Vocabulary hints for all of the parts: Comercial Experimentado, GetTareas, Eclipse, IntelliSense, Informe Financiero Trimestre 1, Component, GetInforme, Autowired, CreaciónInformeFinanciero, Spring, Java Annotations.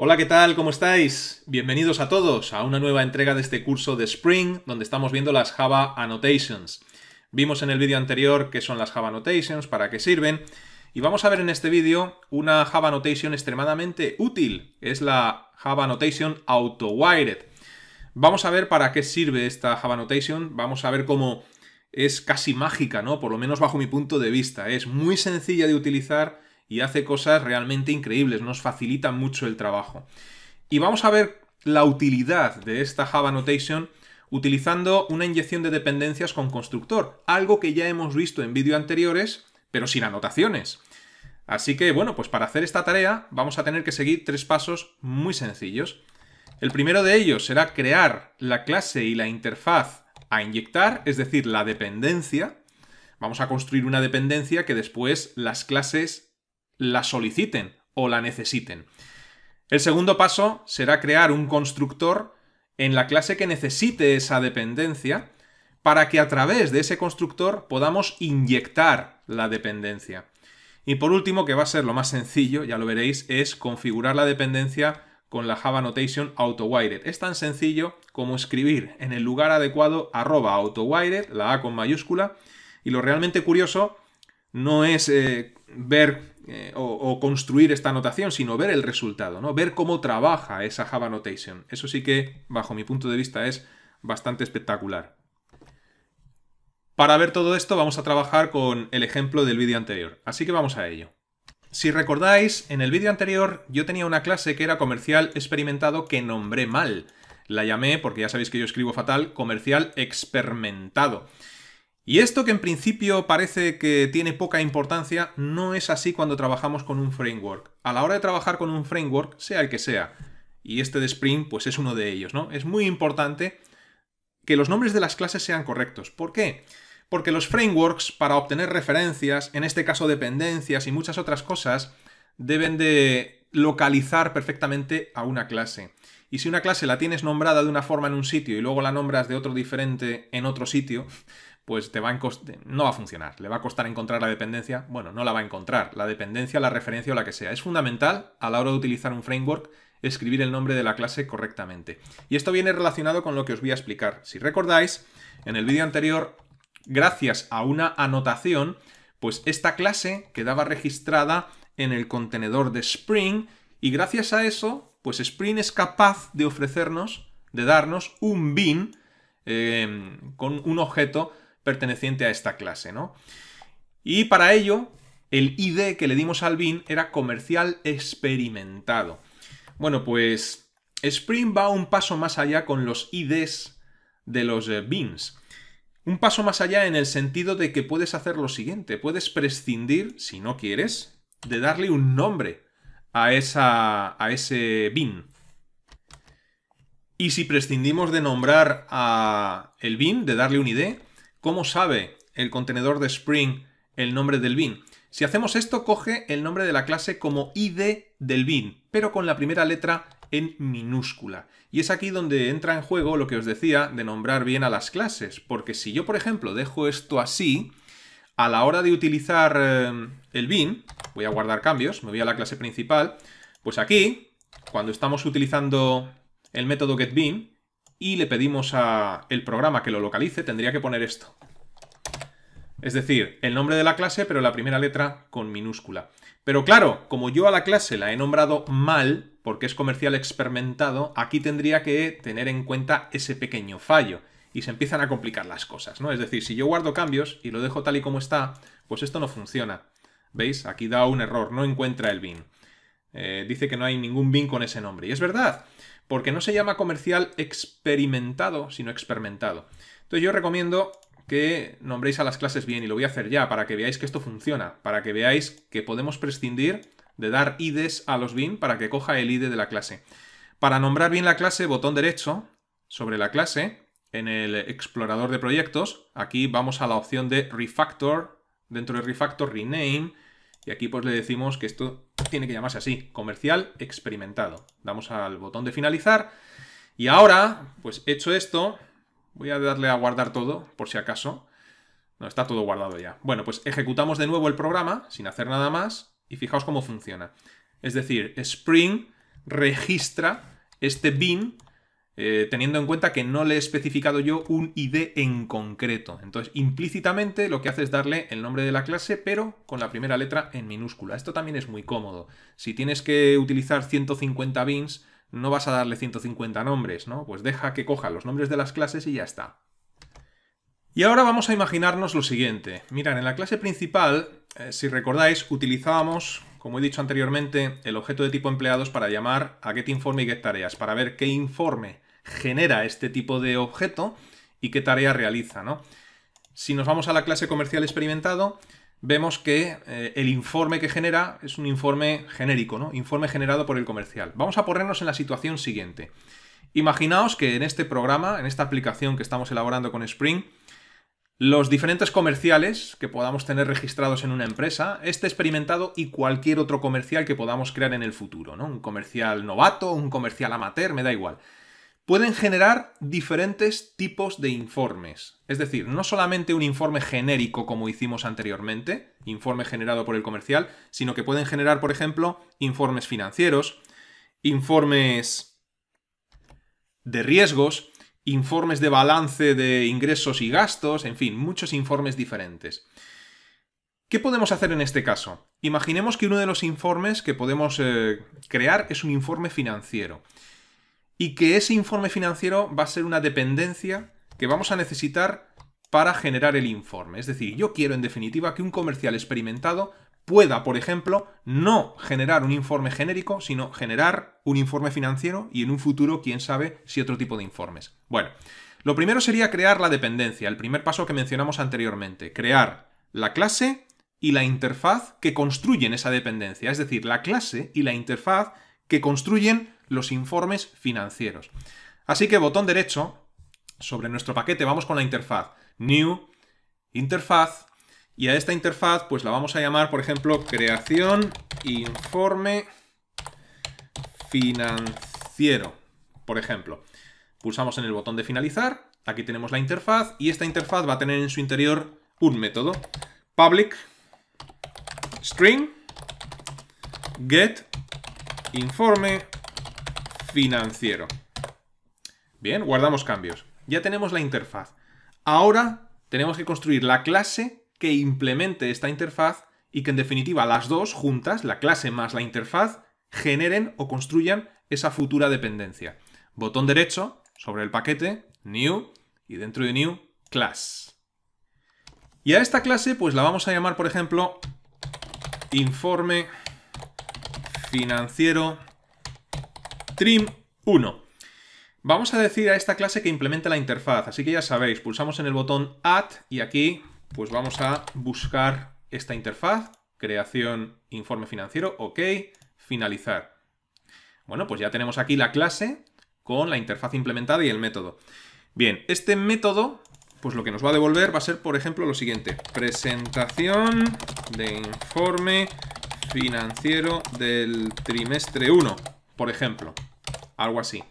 Hola, ¿qué tal? ¿Cómo estáis? Bienvenidos a todos a una nueva entrega de este curso de Spring, donde estamos viendo las Java Annotations. Vimos en el vídeo anterior qué son las Java Annotations, para qué sirven, y vamos a ver en este vídeo una Java Annotation extremadamente útil. Es la Java Annotation Autowired. Vamos a ver para qué sirve esta Java Annotation, vamos a ver cómo es casi mágica, ¿no? Por lo menos bajo mi punto de vista. Es muy sencilla de utilizar y hace cosas realmente increíbles, nos facilita mucho el trabajo. Y vamos a ver la utilidad de esta Java Annotation utilizando una inyección de dependencias con constructor, algo que ya hemos visto en vídeos anteriores, pero sin anotaciones. Así que, bueno, pues para hacer esta tarea vamos a tener que seguir tres pasos muy sencillos. El primero de ellos será crear la clase y la interfaz a inyectar, es decir, la dependencia. Vamos a construir una dependencia que después las clases la soliciten o la necesiten. El segundo paso será crear un constructor en la clase que necesite esa dependencia para que a través de ese constructor podamos inyectar la dependencia. Y por último, que va a ser lo más sencillo, ya lo veréis, es configurar la dependencia con la Java Annotation Autowired. Es tan sencillo como escribir en el lugar adecuado @autowired, la A con mayúscula, y lo realmente curioso no es ver o construir esta anotación, sino ver el resultado, ¿no? Ver cómo trabaja esa Java Annotation. Eso sí que, bajo mi punto de vista, es bastante espectacular. Para ver todo esto vamos a trabajar con el ejemplo del vídeo anterior, así que vamos a ello. Si recordáis, en el vídeo anterior yo tenía una clase que era Comercial Experimentado que nombré mal. La llamé, porque ya sabéis que yo escribo fatal, Comercial Experimentado. Y esto, que en principio parece que tiene poca importancia, no es así cuando trabajamos con un framework. A la hora de trabajar con un framework, sea el que sea, y este de Spring pues es uno de ellos, ¿no? Es muy importante que los nombres de las clases sean correctos. ¿Por qué? Porque los frameworks, para obtener referencias, en este caso dependencias y muchas otras cosas, deben de localizar perfectamente a una clase. Y si una clase la tienes nombrada de una forma en un sitio y luego la nombras de otro diferente en otro sitio, pues no va a funcionar, le va a costar encontrar la dependencia. Bueno, no la va a encontrar, la dependencia, la referencia o la que sea. Es fundamental, a la hora de utilizar un framework, escribir el nombre de la clase correctamente. Y esto viene relacionado con lo que os voy a explicar. Si recordáis, en el vídeo anterior, gracias a una anotación, pues esta clase quedaba registrada en el contenedor de Spring, y gracias a eso, pues Spring es capaz de ofrecernos, de darnos un bin con un objeto perteneciente a esta clase, ¿no? Y para ello, el ID que le dimos al bin era Comercial Experimentado. Bueno, pues Spring va un paso más allá con los IDs de los bins. Un paso más allá en el sentido de que puedes hacer lo siguiente. Puedes prescindir, si no quieres, de darle un nombre a ese bin. Y si prescindimos de nombrar a el bin, de darle un ID, ¿cómo sabe el contenedor de Spring el nombre del bin? Si hacemos esto, coge el nombre de la clase como ID del bin, pero con la primera letra en minúscula. Y es aquí donde entra en juego lo que os decía de nombrar bien a las clases, porque si yo, por ejemplo, dejo esto así, a la hora de utilizar el bin, voy a guardar cambios, me voy a la clase principal, pues aquí, cuando estamos utilizando el método getBin, y le pedimos al programa que lo localice, tendría que poner esto. Es decir, el nombre de la clase, pero la primera letra con minúscula. Pero claro, como yo a la clase la he nombrado mal, porque es Comercial Experimentado, aquí tendría que tener en cuenta ese pequeño fallo. Y se empiezan a complicar las cosas, ¿no? Es decir, si yo guardo cambios y lo dejo tal y como está, pues esto no funciona. ¿Veis? Aquí da un error, no encuentra el bin. Dice que no hay ningún bin con ese nombre. Y es verdad, porque no se llama Comercial Experimentado, sino Experimentado. Entonces yo recomiendo que nombréis a las clases bien, y lo voy a hacer ya, para que veáis que esto funciona, para que veáis que podemos prescindir de dar IDs a los bin para que coja el ID de la clase. Para nombrar bien la clase, botón derecho sobre la clase, en el explorador de proyectos, aquí vamos a la opción de Refactor, dentro de Refactor, Rename, y aquí pues le decimos que esto tiene que llamarse así, Comercial Experimentado. Damos al botón de finalizar, y ahora, pues hecho esto, voy a darle a guardar todo, por si acaso. No, está todo guardado ya. Bueno, pues ejecutamos de nuevo el programa, sin hacer nada más, y fijaos cómo funciona. Es decir, Spring registra este bin, teniendo en cuenta que no le he especificado yo un ID en concreto. Entonces, implícitamente lo que hace es darle el nombre de la clase, pero con la primera letra en minúscula. Esto también es muy cómodo. Si tienes que utilizar 150 bins, no vas a darle 150 nombres, ¿no? Pues deja que coja los nombres de las clases y ya está. Y ahora vamos a imaginarnos lo siguiente. Mirad, en la clase principal, si recordáis, utilizábamos, como he dicho anteriormente, el objeto de tipo empleados para llamar a GetInforme y GetTareas, para ver qué informe genera este tipo de objeto y qué tarea realiza, ¿no? Si nos vamos a la clase Comercial Experimentado, vemos que el informe que genera es un informe genérico, ¿no? Informe generado por el comercial. Vamos a ponernos en la situación siguiente. Imaginaos que en este programa, en esta aplicación que estamos elaborando con Spring, los diferentes comerciales que podamos tener registrados en una empresa, este experimentado y cualquier otro comercial que podamos crear en el futuro, ¿no? Un comercial novato, un comercial amateur, me da igual. Pueden generar diferentes tipos de informes. Es decir, no solamente un informe genérico como hicimos anteriormente, informe generado por el comercial, sino que pueden generar, por ejemplo, informes financieros, informes de riesgos, informes de balance de ingresos y gastos, en fin, muchos informes diferentes. ¿Qué podemos hacer en este caso? Imaginemos que uno de los informes que podemos crear es un informe financiero. Y que ese informe financiero va a ser una dependencia que vamos a necesitar para generar el informe. Es decir, yo quiero en definitiva que un comercial experimentado pueda, por ejemplo, no generar un informe genérico, sino generar un informe financiero y en un futuro, quién sabe, si otro tipo de informes. Bueno, lo primero sería crear la dependencia, el primer paso que mencionamos anteriormente. Crear la clase y la interfaz que construyen esa dependencia. Es decir, la clase y la interfaz que construyen los informes financieros. Así que botón derecho sobre nuestro paquete, vamos con la interfaz. New, interfaz, y a esta interfaz pues la vamos a llamar, por ejemplo, creación informe financiero, por ejemplo. Pulsamos en el botón de finalizar, aquí tenemos la interfaz, y esta interfaz va a tener en su interior un método. Public string get informe financiero. Bien, guardamos cambios. Ya tenemos la interfaz. Ahora tenemos que construir la clase que implemente esta interfaz y que en definitiva las dos juntas, la clase más la interfaz, generen o construyan esa futura dependencia. Botón derecho sobre el paquete, New, y dentro de New, Class. Y a esta clase pues la vamos a llamar, por ejemplo, Informe Financiero Trim 1. Vamos a decir a esta clase que implemente la interfaz, así que ya sabéis, pulsamos en el botón Add y aquí pues vamos a buscar esta interfaz, creación informe financiero, ok, finalizar. Bueno, pues ya tenemos aquí la clase con la interfaz implementada y el método. Bien, este método pues lo que nos va a devolver va a ser, por ejemplo, lo siguiente. Presentación de informe financiero del trimestre 1, por ejemplo, algo así.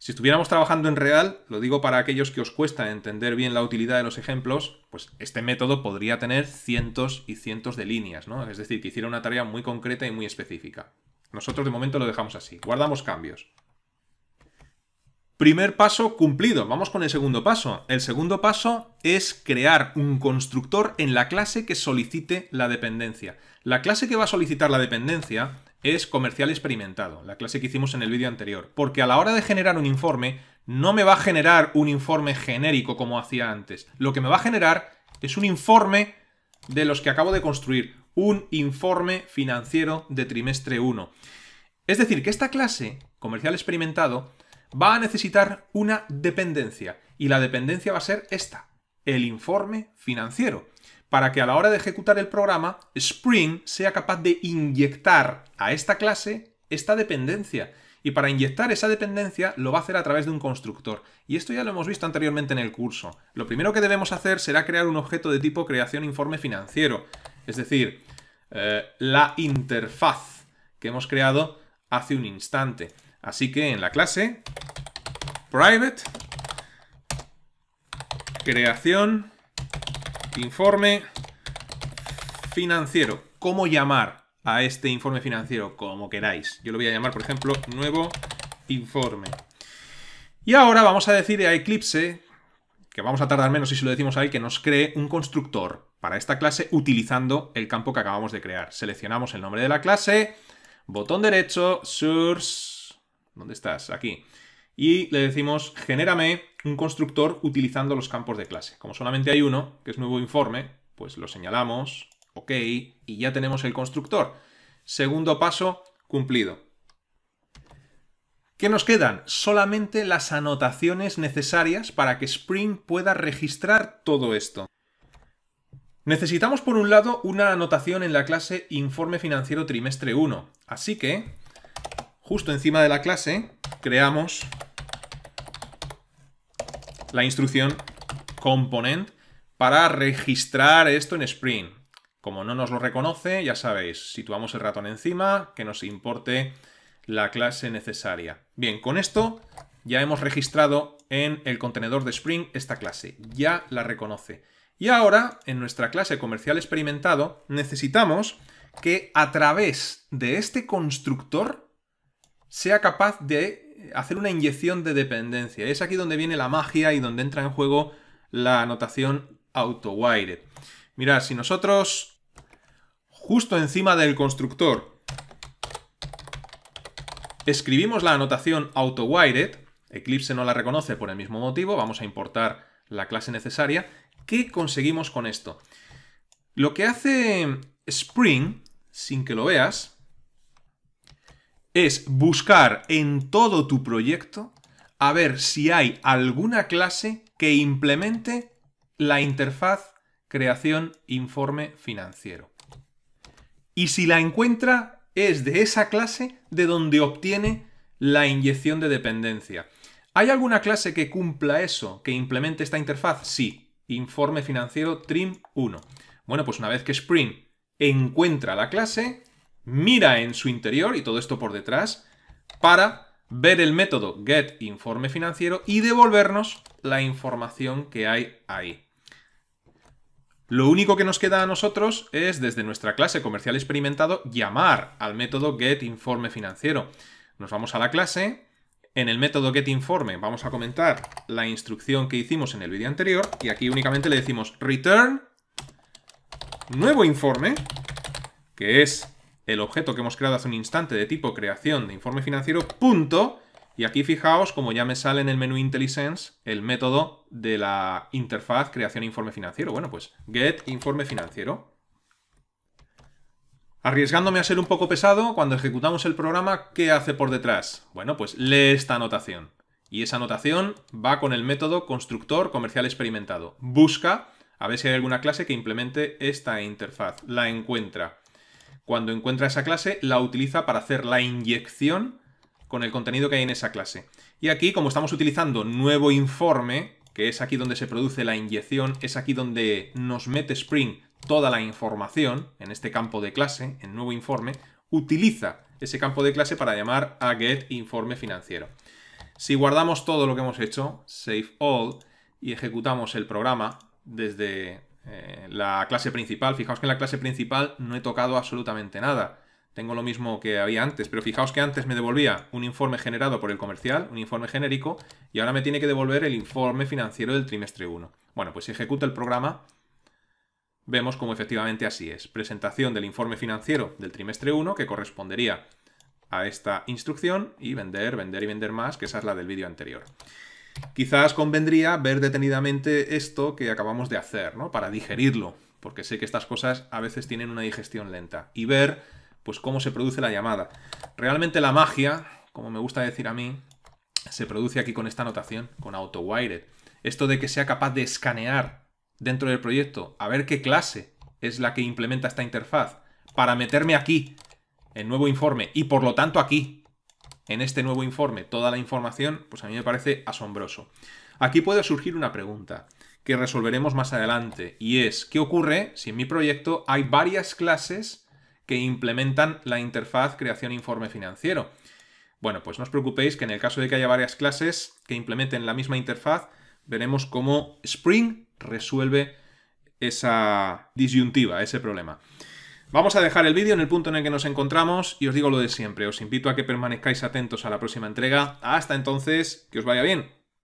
Si estuviéramos trabajando en real, lo digo para aquellos que os cuesta entender bien la utilidad de los ejemplos, pues este método podría tener cientos y cientos de líneas, ¿no? Es decir, que hiciera una tarea muy concreta y muy específica. Nosotros de momento lo dejamos así. Guardamos cambios. Primer paso cumplido. Vamos con el segundo paso. El segundo paso es crear un constructor en la clase que solicite la dependencia. La clase que va a solicitar la dependencia es comercial experimentado, la clase que hicimos en el vídeo anterior, porque a la hora de generar un informe no me va a generar un informe genérico como hacía antes. Lo que me va a generar es un informe de los que acabo de construir, un informe financiero de trimestre 1. Es decir, que esta clase, comercial experimentado, va a necesitar una dependencia, y la dependencia va a ser esta, el informe financiero, para que a la hora de ejecutar el programa, Spring sea capaz de inyectar a esta clase esta dependencia. Y para inyectar esa dependencia lo va a hacer a través de un constructor. Y esto ya lo hemos visto anteriormente en el curso. Lo primero que debemos hacer será crear un objeto de tipo creación informe financiero. Es decir, la interfaz que hemos creado hace un instante. Así que en la clase private creación informe financiero. ¿Cómo llamar a este informe financiero, como queráis. Yo lo voy a llamar, por ejemplo, nuevo informe. Y ahora vamos a decir a Eclipse, que vamos a tardar menos si se lo decimos a él, que nos cree un constructor para esta clase utilizando el campo que acabamos de crear. Seleccionamos el nombre de la clase, botón derecho, source... ¿Dónde estás? Aquí. Y le decimos, genérame un constructor utilizando los campos de clase. Como solamente hay uno, que es nuevo informe, pues lo señalamos, ok, y ya tenemos el constructor. Segundo paso cumplido. ¿Qué nos quedan? Solamente las anotaciones necesarias para que Spring pueda registrar todo esto. Necesitamos, por un lado, una anotación en la clase Informe Financiero Trimestre 1. Así que, justo encima de la clase, creamos la instrucción Component para registrar esto en Spring. Como no nos lo reconoce, ya sabéis, situamos el ratón encima, que nos importe la clase necesaria. Bien, con esto ya hemos registrado en el contenedor de Spring esta clase. Ya la reconoce. Y ahora, en nuestra clase Comercial Experimentado, necesitamos que a través de este constructor sea capaz de hacer una inyección de dependencia. Es aquí donde viene la magia y donde entra en juego la anotación Autowired. Mirad, si nosotros, justo encima del constructor, escribimos la anotación Autowired, Eclipse no la reconoce por el mismo motivo, vamos a importar la clase necesaria. ¿Qué conseguimos con esto? Lo que hace Spring, sin que lo veas, es buscar en todo tu proyecto a ver si hay alguna clase que implemente la interfaz creación informe financiero. Y si la encuentra, es de esa clase de donde obtiene la inyección de dependencia. ¿Hay alguna clase que cumpla eso, que implemente esta interfaz? Sí, informe financiero trim 1. Bueno, pues una vez que Spring encuentra la clase, mira en su interior, y todo esto por detrás, para ver el método getInformeFinanciero y devolvernos la información que hay ahí. Lo único que nos queda a nosotros es, desde nuestra clase Comercial Experimentado, llamar al método getInformeFinanciero. Nos vamos a la clase, en el método getInforme vamos a comentar la instrucción que hicimos en el vídeo anterior, y aquí únicamente le decimos return nuevo informe, que es el objeto que hemos creado hace un instante de tipo creación de informe financiero, punto, y aquí fijaos como ya me sale en el menú IntelliSense el método de la interfaz creación informe financiero. Bueno, pues getInformeFinanciero. Arriesgándome a ser un poco pesado, cuando ejecutamos el programa, ¿qué hace por detrás? Bueno, pues lee esta anotación. Y esa anotación va con el método constructor comercial experimentado. Busca a ver si hay alguna clase que implemente esta interfaz. La encuentra. Cuando encuentra esa clase, la utiliza para hacer la inyección con el contenido que hay en esa clase. Y aquí, como estamos utilizando nuevo informe, que es aquí donde se produce la inyección, es aquí donde nos mete Spring toda la información, en este campo de clase, en nuevo informe, utiliza ese campo de clase para llamar a getInformeFinanciero. Si guardamos todo lo que hemos hecho, save all, y ejecutamos el programa desde la clase principal, fijaos que en la clase principal no he tocado absolutamente nada. Tengo lo mismo que había antes, pero fijaos que antes me devolvía un informe generado por el comercial, un informe genérico, y ahora me tiene que devolver el informe financiero del trimestre 1. Bueno, pues si ejecuto el programa, vemos cómo efectivamente así es. Presentación del informe financiero del trimestre 1, que correspondería a esta instrucción, y vender, vender y vender más, que esa es la del vídeo anterior. Quizás convendría ver detenidamente esto que acabamos de hacer, ¿no? Para digerirlo, porque sé que estas cosas a veces tienen una digestión lenta. Y ver, pues, cómo se produce la llamada. Realmente la magia, como me gusta decir a mí, se produce aquí con esta anotación, con Autowired. Esto de que sea capaz de escanear dentro del proyecto, a ver qué clase es la que implementa esta interfaz, para meterme aquí, en nuevo informe, y por lo tanto aquí, en este nuevo informe, toda la información, pues a mí me parece asombroso. Aquí puede surgir una pregunta que resolveremos más adelante, y es, ¿qué ocurre si en mi proyecto hay varias clases que implementan la interfaz creación informe financiero? Bueno, pues no os preocupéis que en el caso de que haya varias clases que implementen la misma interfaz, veremos cómo Spring resuelve esa disyuntiva, ese problema. Vamos a dejar el vídeo en el punto en el que nos encontramos y os digo lo de siempre. Os invito a que permanezcáis atentos a la próxima entrega. Hasta entonces, que os vaya bien.